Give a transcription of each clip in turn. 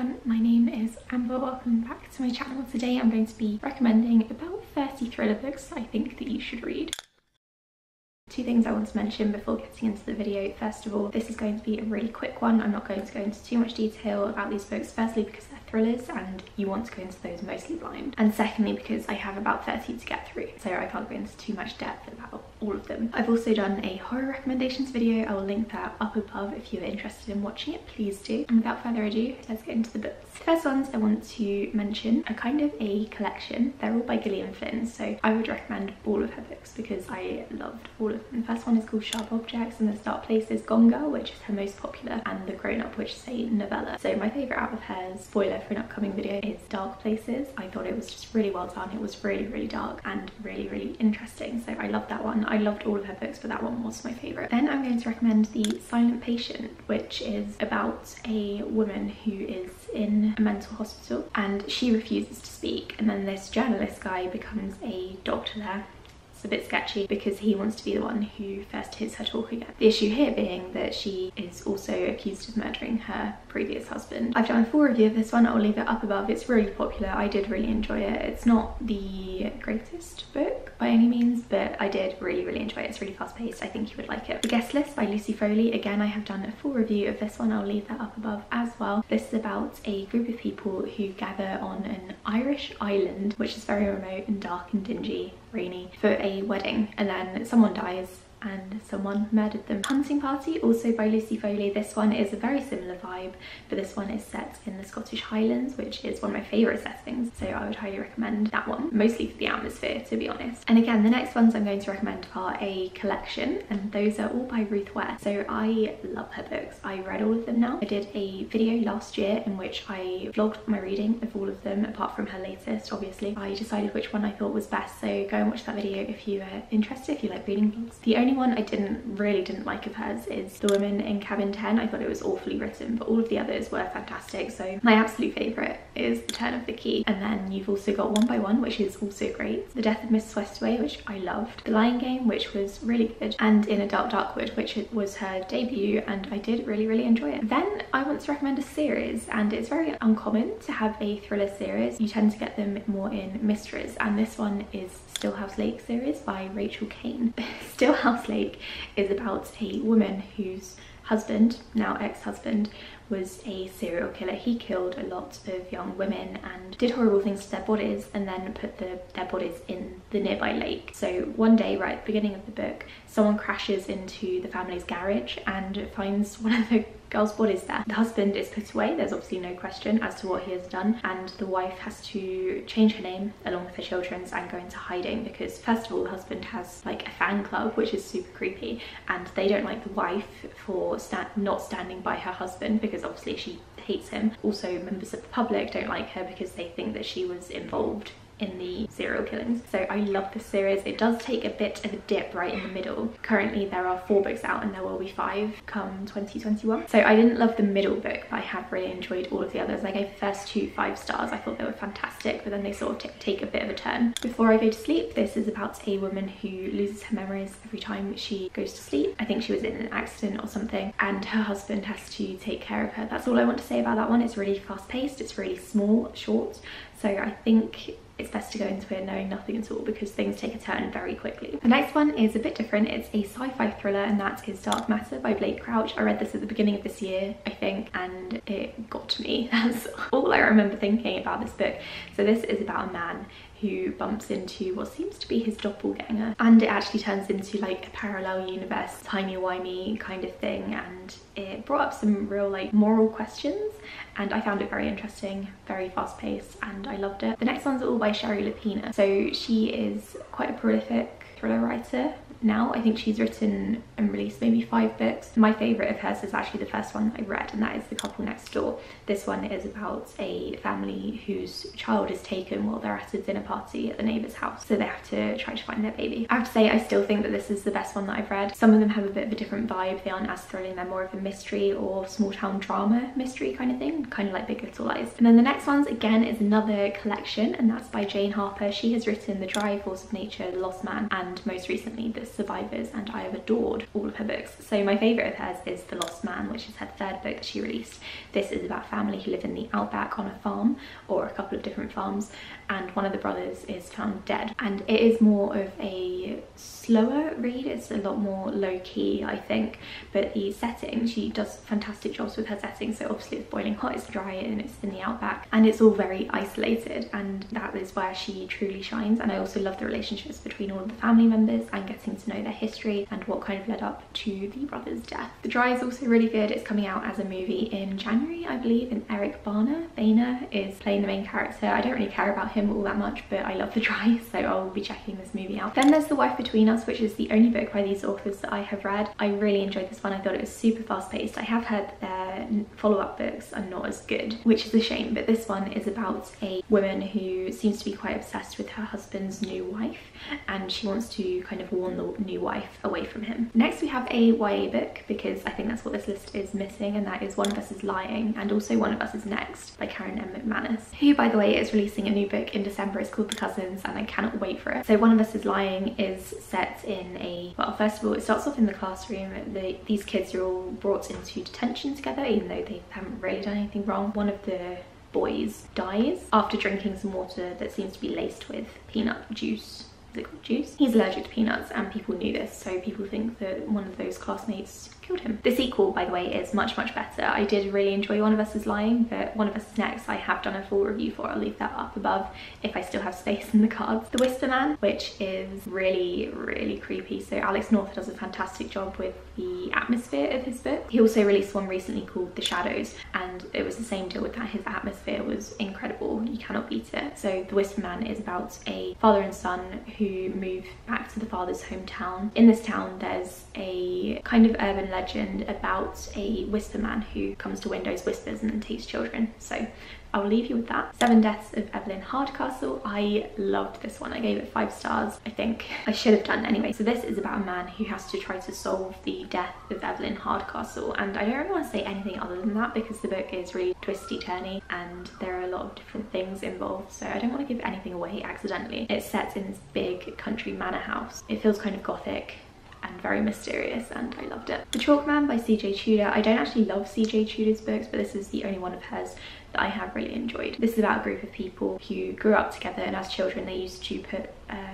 everyone, my name is Amber, welcome back to my channel. Today I'm going to be recommending about 30 thriller books I think that you should read. Two things I want to mention before getting into the video. First of all, this is going to be a really quick one. I'm not going to go into too much detail about these books, firstly because they're thrillers and you want to go into those mostly blind, and secondly because I have about 30 to get through, so I can't go into too much depth about all of them. I've also done a horror recommendations video. I will link that up above if you're interested in watching it, please do. And without further ado, let's get into the books. The first ones I want to mention are kind of a collection. They're all by Gillian Flynn, so I would recommend all of her books because I loved all of them. The first one is called Sharp Objects, and the start place is Gone Girl, which is her most popular, and The Grown Up, which is a novella. So my favourite out of hers, spoiler for an upcoming video, is Dark Places. I thought it was just really well done. It was really, really dark and really, really interesting. So I loved that one. I loved all of her books, but that one was my favourite. Then I'm going to recommend The Silent Patient, which is about a woman who is in a mental hospital and she refuses to speak, and then this journalist guy becomes a doctor there. It's a bit sketchy because he wants to be the one who first hears her talk again. The issue here being that she is also accused of murdering her previous husband. I've done a full review of this one. I'll leave it up above. It's really popular. I did really enjoy it. It's not the greatest book by any means, but I did really, really enjoy it. It's really fast paced. I think you would like it. The Guest List by Lucy Foley. Again, I have done a full review of this one. I'll leave that up above as well. This is about a group of people who gather on an Irish island, which is very remote and dark and dingy, rainy, for a wedding, and then someone dies and someone murdered them. Hunting Party, also by Lucy Foley. This one is a very similar vibe, but this one is set in the Scottish Highlands, which is one of my favourite settings, so I would highly recommend that one, mostly for the atmosphere, to be honest. And again, the next ones I'm going to recommend are a collection, and those are all by Ruth Ware. So I love her books. I read all of them now. I did a video last year in which I vlogged my reading of all of them, apart from her latest, obviously. I decided which one I thought was best, so go and watch that video if you are interested, if you like reading books. The only one I really didn't like of hers is The Woman in Cabin 10. I thought it was awfully written, but all of the others were fantastic. So my absolute favourite is The Turn of the Key, and then you've also got One by One, which is also great, The Death of Mrs. Westaway, which I loved, The Lion Game, which was really good, and In a Dark, Dark Wood, which was her debut, and I did really, really enjoy it. Then I want to recommend a series, and it's very uncommon to have a thriller series. You tend to get them more in mysteries, and this one is Stillhouse Lake series by Rachel Kane. Stillhouse Lake is about a woman whose husband, now ex-husband, was a serial killer. He killed a lot of young women and did horrible things to their bodies, and then put their bodies in the nearby lake. So one day, right at the beginning of the book, someone crashes into the family's garage and finds one of the girl's body's there. The husband is put away, there's obviously no question as to what he has done, and the wife has to change her name along with her children's and go into hiding because, first of all, the husband has like a fan club, which is super creepy, and they don't like the wife for not standing by her husband because obviously she hates him. Also, members of the public don't like her because they think that she was involved in the serial killings. So I love this series. It does take a bit of a dip right in the middle. Currently there are 4 books out and there will be 5 come 2021. So I didn't love the middle book, but I have really enjoyed all of the others. I gave the first two 5 stars. I thought they were fantastic, but then they sort of take a bit of a turn. Before I Go to Sleep, this is about a woman who loses her memories every time she goes to sleep. I think she was in an accident or something, and her husband has to take care of her. That's all I want to say about that one. It's really fast paced, it's really small, short, so I think it's best to go into it knowing nothing at all because things take a turn very quickly. The next one is a bit different. It's a sci-fi thriller, and that is Dark Matter by Blake Crouch. I read this at the beginning of this year, I think, and it got me. That's all I remember thinking about this book. So this is about a man who bumps into what seems to be his doppelganger, and it actually turns into like a parallel universe, timey-wimey kind of thing, and it brought up some real like moral questions, and I found it very interesting, very fast paced, and I loved it. The next ones are all by Shari Lapena. So she is quite a prolific thriller writer now. I think she's written and released maybe 5 books. My favourite of hers is actually the first one I read, and that is The Couple Next Door. This one is about a family whose child is taken while they're at a dinner party at the neighbour's house, so they have to try to find their baby. I have to say, I still think that this is the best one that I've read. Some of them have a bit of a different vibe. They aren't as thrilling. They're more of a mystery or small town drama mystery kind of thing, kind of like Big Little Lies. And then the next one's again is another collection, and that's by Jane Harper. She has written The Dry, Force of Nature, The Lost Man, and most recently this Survivors, and I have adored all of her books. So my favourite of hers is The Lost Man, which is her third book that she released. This is about family who live in the outback on a farm, or a couple of different farms, and one of the brothers is found dead. And it is more of a slower read, it's a lot more low-key, I think, but the setting, she does fantastic jobs with her setting. So obviously it's boiling hot, it's dry, and it's in the outback, and it's all very isolated, and that is where she truly shines. And I also love the relationships between all of the family members and getting to know their history and what kind of led up to the brother's death. The Dry is also really good. It's coming out as a movie in January, I believe, and Eric Bana is playing the main character. I don't really care about him all that much, but I love The Dry, so I'll be checking this movie out. Then there's The Wife Between Us, which is the only book by these authors that I have read. I really enjoyed this one. I thought it was super fast-paced. I have heard that their follow-up books are not as good, which is a shame, but this one is about a woman who seems to be quite obsessed with her husband's new wife, and she wants to kind of warn the new wife away from him. Next we have a YA book, because I think that's what this list is missing, and that is One of Us is Lying, and also One of Us is Next by Karen M. McManus, who, by the way, is releasing a new book in December. It's called The Cousins, and I cannot wait for it. So One of Us is Lying is set in a, well, first of all, it starts off in the classroom. These kids are all brought into detention together, even though they haven't really done anything wrong. One of the boys dies after drinking some water that seems to be laced with peanut juice. Is it called juice? He's allergic to peanuts, and people knew this, so people think that one of those classmates killed him. The sequel, by the way, is much, much better. I did really enjoy One of Us is Lying, but One of Us is Next I have done a full review for. I'll leave that up above if I still have space in the cards. The Whisper Man, which is really, really creepy. So Alex North does a fantastic job with the atmosphere of his book. He also released one recently called The Shadows, and it was the same deal with that. His atmosphere was incredible. You cannot beat it. So The Whisper Man is about a father and son who move back to the father's hometown. In this town, there's a kind of urban legend about a whisper man who comes to windows, whispers, and then takes children. So I'll leave you with that. Seven Deaths of Evelyn Hardcastle. I loved this one. I gave it 5 stars, I think. I should have done anyway. So this is about a man who has to try to solve the death of Evelyn Hardcastle, and I don't really want to say anything other than that because the book is really twisty-turny and there are a lot of different things involved, so I don't want to give anything away accidentally. It's set in this big country manor house. It feels kind of gothic and very mysterious, and I loved it. The Chalk Man by CJ Tudor. I don't actually love CJ Tudor's books, but this is the only one of hers that I have really enjoyed. This is about a group of people who grew up together, and as children they used to put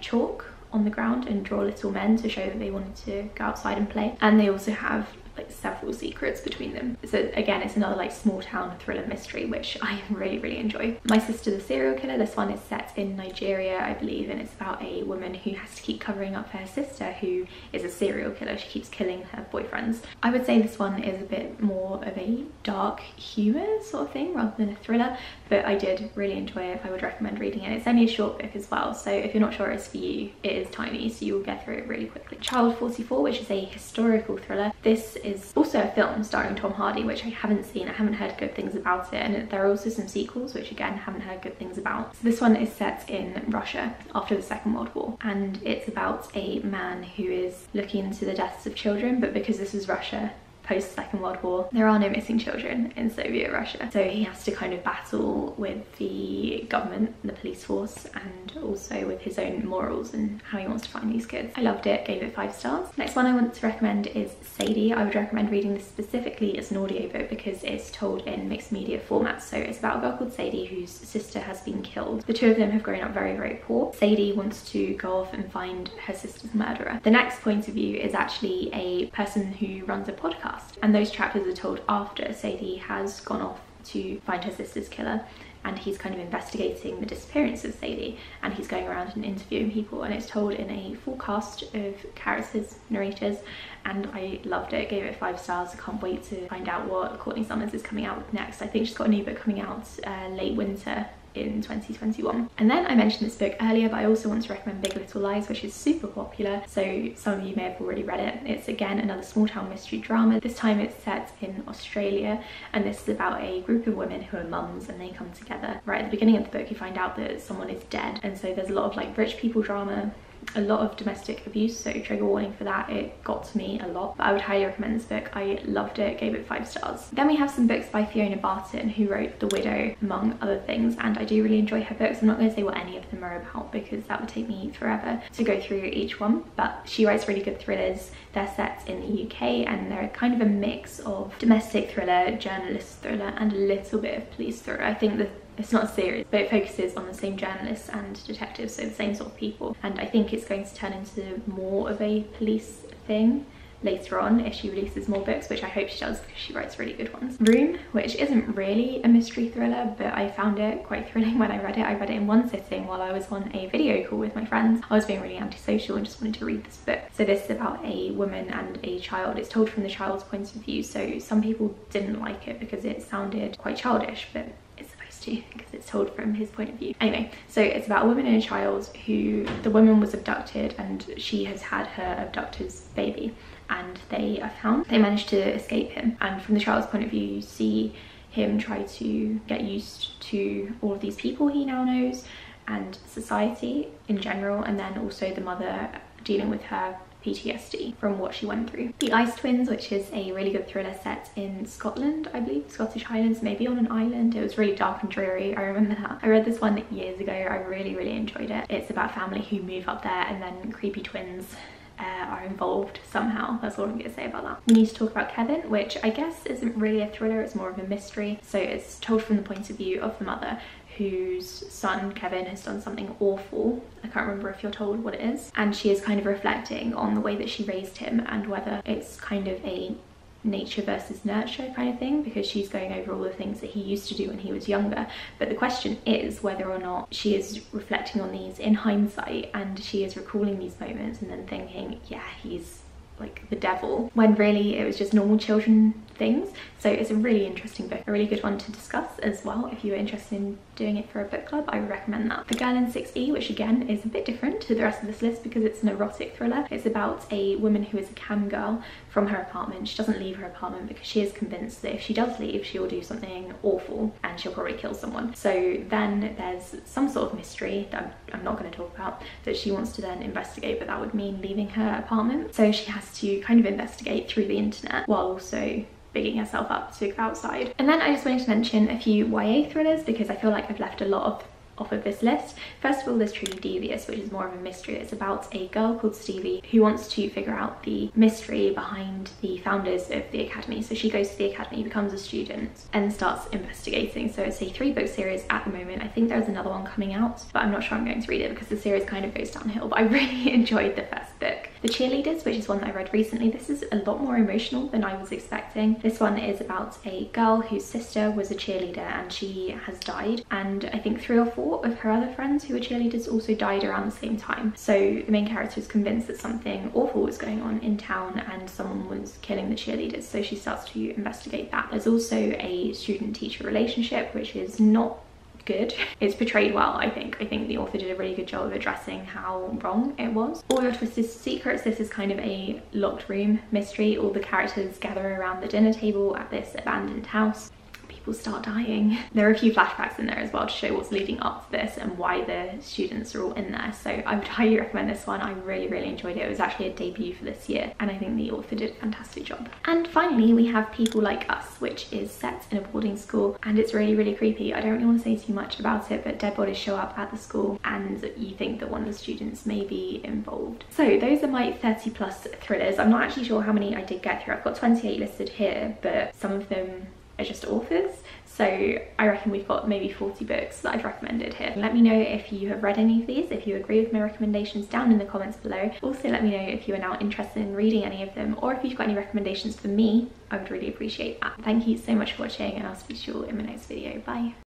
chalk on the ground and draw little men to show that they wanted to go outside and play, and they also have like several secrets between them. So again, it's another like small town thriller mystery, which I really, really enjoy. My Sister the Serial Killer. This one is set in Nigeria, I believe, and it's about a woman who has to keep covering up for her sister who is a serial killer. She keeps killing her boyfriends. I would say this one is a bit more of a dark humor sort of thing rather than a thriller, but I did really enjoy it. I would recommend reading it. It's only a short book as well, so if you're not sure it's for you, it is tiny, so you'll get through it really quickly. Child 44, which is a historical thriller. This is also a film starring Tom Hardy, which I haven't seen. I haven't heard good things about it, and there are also some sequels which again I haven't heard good things about. So this one is set in Russia after the Second World War, and it's about a man who is looking into the deaths of children, but because this is Russia post Second World War, there are no missing children in Soviet Russia, so he has to kind of battle with the government and the police force, and also with his own morals and how he wants to find these kids. I loved it, gave it 5 stars. Next one I want to recommend is Sadie. I would recommend reading this specifically as an audiobook because it's told in mixed media format. So it's about a girl called Sadie whose sister has been killed. The two of them have grown up very, very poor. Sadie wants to go off and find her sister's murderer. The next point of view is actually a person who runs a podcast, and those chapters are told after Sadie has gone off to find her sister's killer, and he's kind of investigating the disappearance of Sadie, and he's going around and interviewing people, and it's told in a full cast of characters, narrators, and I loved it, gave it 5 stars. I can't wait to find out what Courtney Summers is coming out with next. I think she's got a new book coming out late winter in 2021. And then I mentioned this book earlier, but I also want to recommend Big Little Lies, which is super popular, so some of you may have already read it. It's again another small town mystery drama. This time it's set in Australia, and this is about a group of women who are mums, and they come together. Right at the beginning of the book you find out that someone is dead, and so there's a lot of like rich people drama a lot of domestic abuse, so trigger warning for that. It got to me a lot, but I would highly recommend this book. I loved it, gave it 5 stars. Then we have some books by Fiona Barton, who wrote The Widow, among other things, and I do really enjoy her books. I'm not going to say what any of them are about because that would take me forever to go through each one, but she writes really good thrillers. They're set in the UK and they're kind of a mix of domestic thriller, journalist thriller, and a little bit of police thriller. I think the it's not a series, but it focuses on the same journalists and detectives, so the same sort of people. And I think it's going to turn into more of a police thing later on if she releases more books, which I hope she does because she writes really good ones. Room, which isn't really a mystery thriller, but I found it quite thrilling when I read it. I read it in one sitting while I was on a video call with my friends. I was being really antisocial and just wanted to read this book. So this is about a woman and a child. It's told from the child's point of view, so some people didn't like it because it sounded quite childish, but because it's told from his point of view. Anyway, so it's about a woman and a child who, the woman was abducted and she has had her abductor's baby, and they are found. They managed to escape him, and from the child's point of view you see him try to get used to all of these people he now knows and society in general, and then also the mother dealing with her PTSD from what she went through. The Ice Twins, which is a really good thriller set in Scotland, I believe, Scottish Highlands, maybe on an island. It was really dark and dreary, I remember that. I read this one years ago, I really enjoyed it. It's about family who move up there and then creepy twins are involved somehow. That's all I'm gonna say about that. We need to talk about Kevin, which I guess isn't really a thriller, it's more of a mystery. So it's told from the point of view of the mother whose son, Kevin, has done something awful. I can't remember if you're told what it is. And she is kind of reflecting on the way that she raised him and whether it's kind of a nature versus nurture kind of thing, because she's going over all the things that he used to do when he was younger. But the question is whether or not she is reflecting on these in hindsight, and she is recalling these moments and then thinking, yeah, he's like the devil, when really it was just normal children things. So it's a really interesting book, a really good one to discuss as well. If you are interested in doing it for a book club, I recommend that. The Girl in 6E, which again is a bit different to the rest of this list because it's an erotic thriller. It's about a woman who is a cam girl from her apartment. She doesn't leave her apartment because she is convinced that if she does leave, she will do something awful and she'll probably kill someone. So then there's some sort of mystery that I'm not going to talk about that she wants to then investigate, but that would mean leaving her apartment. So she has to kind of investigate through the internet while also bigging herself up to go outside. And then I just wanted to mention a few YA thrillers because I feel like I've left a lot off of this list. First of all, there's Truly Devious, which is more of a mystery. It's about a girl called Stevie who wants to figure out the mystery behind the founders of the academy. So she goes to the academy, becomes a student, and starts investigating. So it's a 3-book series at the moment. I think there's another one coming out, but I'm not sure I'm going to read it because the series kind of goes downhill, but I really enjoyed the first book. The Cheerleaders, which is one that I read recently. This is a lot more emotional than I was expecting. This one is about a girl whose sister was a cheerleader and she has died, and I think 3 or 4 of her other friends who were cheerleaders also died around the same time. So the main character is convinced that something awful was going on in town and someone was killing the cheerleaders, so she starts to investigate that. There's also a student-teacher relationship, which is not good. It's portrayed well, I think. I think the author did a really good job of addressing how wrong it was. All Your Twisted Secrets, this is kind of a locked room mystery. All the characters gather around the dinner table at this abandoned house. People start dying. There are a few flashbacks in there as well to show what's leading up to this and why the students are all in there. So I would highly recommend this one. I really enjoyed it. It was actually a debut for this year, and I think the author did a fantastic job. And finally, we have People Like Us, which is set in a boarding school, and it's really creepy. I don't really want to say too much about it, but dead bodies show up at the school and you think that one of the students may be involved. So those are my 30+ thrillers. I'm not actually sure how many I did get through. I've got 28 listed here, but some of them are just authors. So I reckon we've got maybe 40 books that I've recommended here. Let me know if you have read any of these, if you agree with my recommendations down in the comments below. Also let me know if you are now interested in reading any of them, or if you've got any recommendations for me, I would really appreciate that. Thank you so much for watching, and I'll speak to you all in my next video. Bye.